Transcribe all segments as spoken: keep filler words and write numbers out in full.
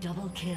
Double kill.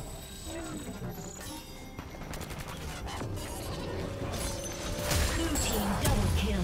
Blue team double kill.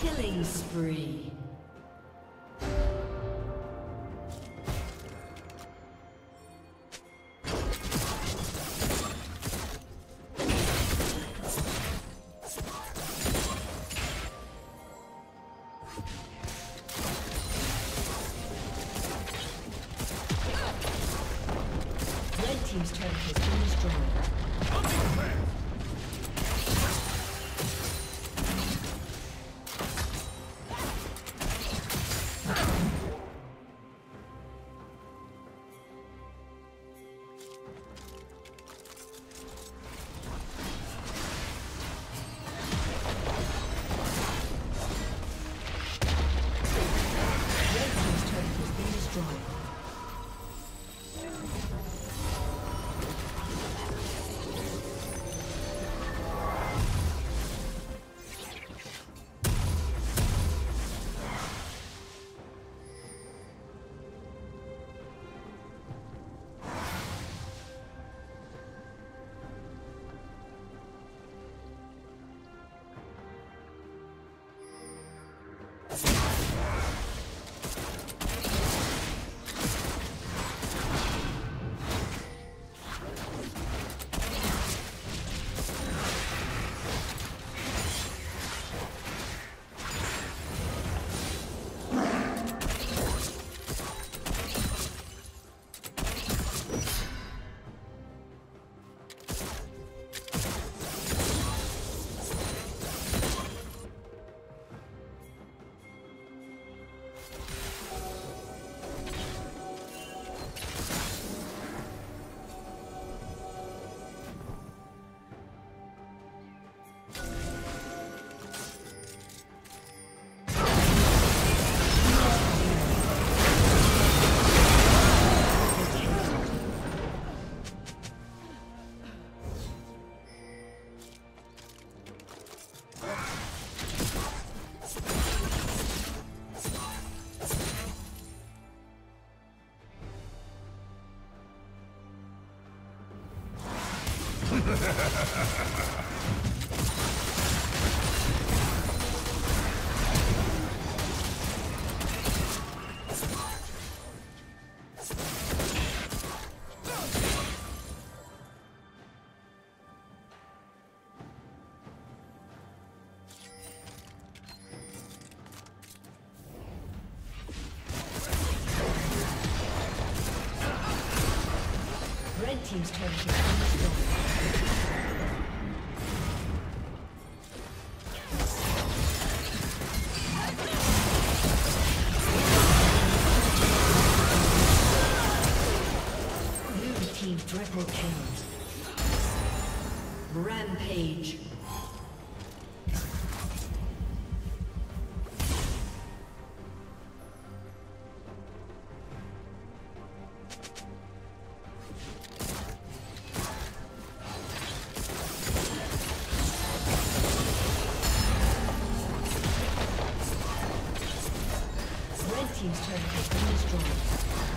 Killing spree. Red team's turret has been destroyed. Team's turn to blue team triple kill. Rampage. Team's turret has been destroyed. Turret has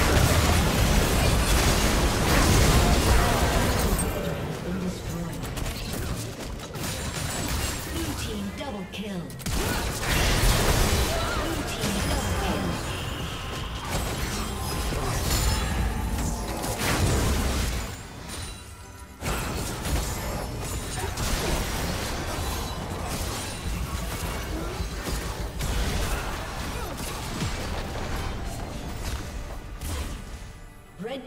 been destroyed. Blue team double kill. Blue team double kill. Red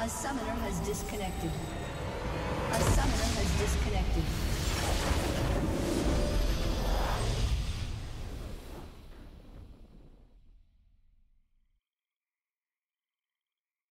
A summoner has disconnected.